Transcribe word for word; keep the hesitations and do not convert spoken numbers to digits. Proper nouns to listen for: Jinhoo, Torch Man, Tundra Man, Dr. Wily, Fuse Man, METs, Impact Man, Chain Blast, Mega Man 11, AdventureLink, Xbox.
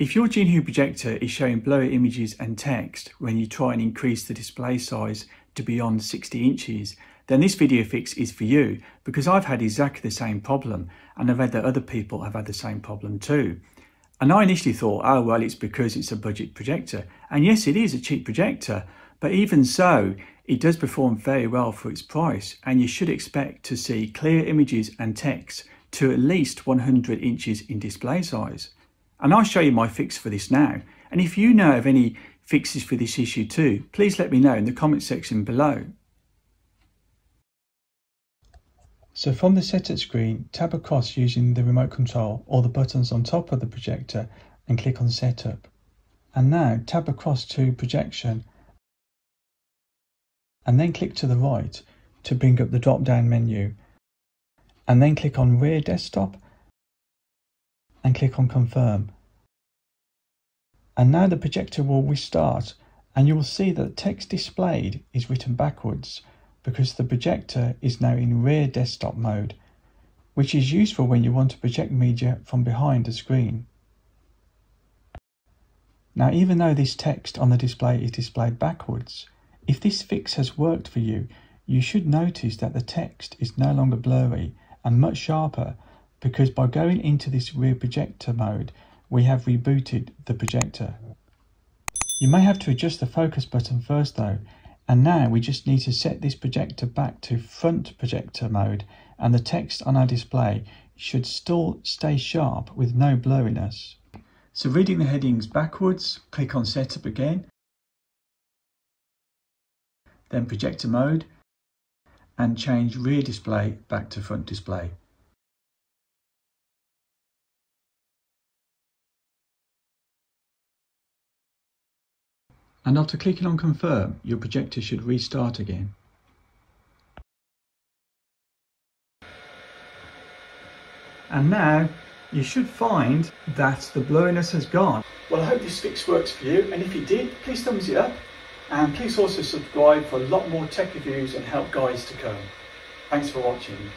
If your Jinhoo projector is showing blurry images and text when you try and increase the display size to beyond sixty inches, then this video fix is for you, because I've had exactly the same problem, and I've read that other people have had the same problem too. And I initially thought, oh well, it's because it's a budget projector, and yes, it is a cheap projector, but even so, it does perform very well for its price, and you should expect to see clear images and text to at least one hundred inches in display size. And I'll show you my fix for this now. And if you know of any fixes for this issue too, please let me know in the comment section below. So from the setup screen, tab across using the remote control or the buttons on top of the projector and click on setup. And now tab across to projection and then click to the right to bring up the drop down menu. And then click on rear desktop and click on confirm. And now the projector will restart, and you will see that the text displayed is written backwards because the projector is now in rear desktop mode, which is useful when you want to project media from behind the screen. Now, even though this text on the display is displayed backwards, if this fix has worked for you, you should notice that the text is no longer blurry and much sharper, because by going into this rear projector mode, we have rebooted the projector. You may have to adjust the focus button first though, and now we just need to set this projector back to front projector mode, and the text on our display should still stay sharp with no blurriness. So reading the headings backwards, click on setup again, then projector mode, and change rear display back to front display. And after clicking on confirm, your projector should restart again. And now you should find that the blurriness has gone. Well, I hope this fix works for you, and if it did, please thumbs it up, and please also subscribe for a lot more tech reviews and help guides to come. Thanks for watching.